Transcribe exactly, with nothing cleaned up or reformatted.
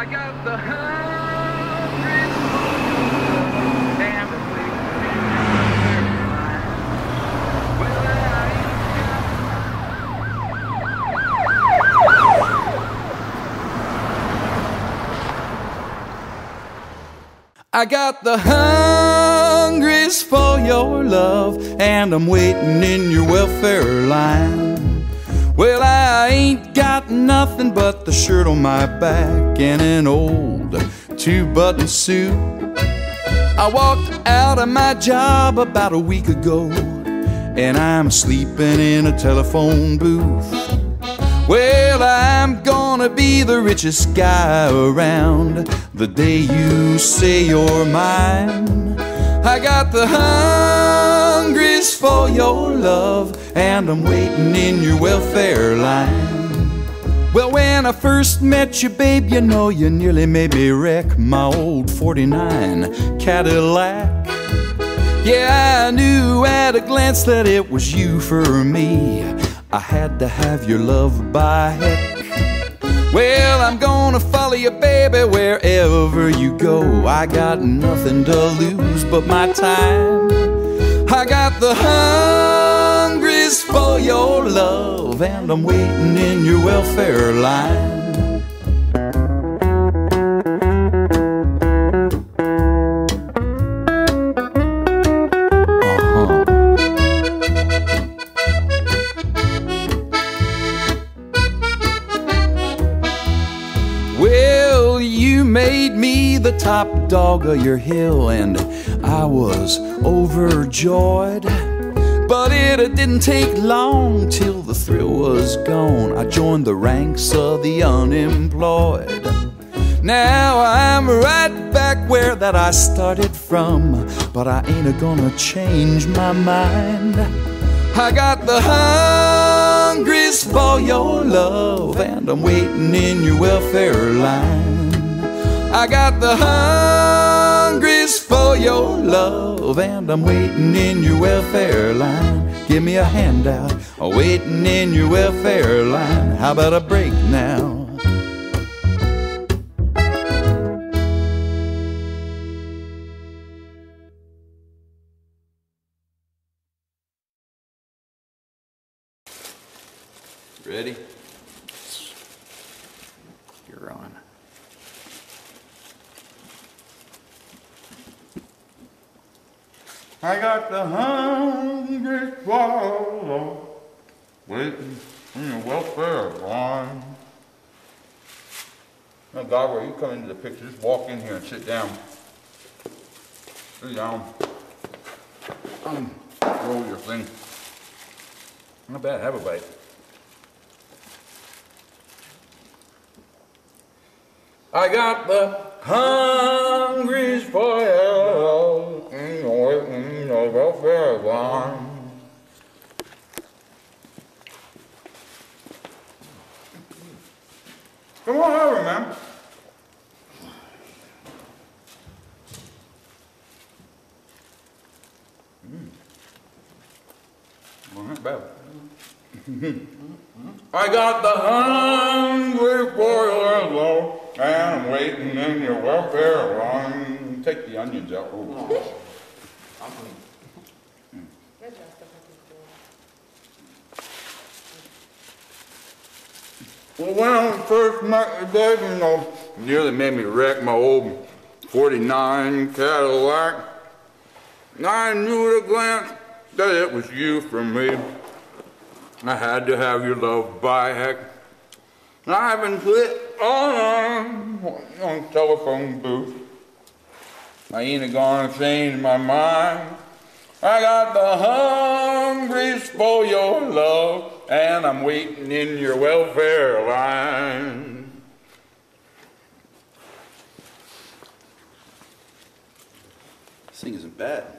I got the hundred more. Damn, the six well, I, I got the hungries for your love, and I'm waiting in your welfare line. Well, I ain't got nothing but the shirt on my back and an old two-button suit. I walked out of my job about a week ago, and I'm sleeping in a telephone booth. Well, I'm gonna be the richest guy around the day you say you're mine. I got the hungries for your love, and I'm waiting in your welfare line. Well, when I first met you, babe, you know you nearly made me wreck my old forty-nine Cadillac. Yeah, I knew at a glance that it was you for me. I had to have your love by heck. Well, I'm gonna follow you, baby, wherever you go. I got nothing to lose but my time. I got the hungries for your love, and I'm waiting in your welfare line. You made me the top dog of your hill, and I was overjoyed. But it, it didn't take long till the thrill was gone. I joined the ranks of the unemployed. Now I'm right back where that I started from, but I ain't a gonna change my mind. I got the hungries for your love, and I'm waiting in your welfare line. I got the hungries for your love, and I'm waiting in your welfare line. Give me a handout, I'm waiting in your welfare line. How about a break now? Ready? You're on. I got the hungry swallow waiting in your welfare line. Now, Dogger, you come into the picture. Just walk in here and sit down. Sit down. Roll your thing. Not bad. Have a bite. I got the hungry swallow waiting in your welfare line. Come on over, man. Mm. Well, not bad. I got the hungry boiler low, and I'm waiting in your welfare line. Take the onions out. Oh. Well, when I first met you, babe, you know, nearly made me wreck my old forty-nine Cadillac. I knew at a glance that it was you for me. I had to have your love by heck. And I've been lit on on telephone booth. I ain't gonna change my mind. I got the hungry for your love, and I'm waiting in your welfare line. This thing isn't bad.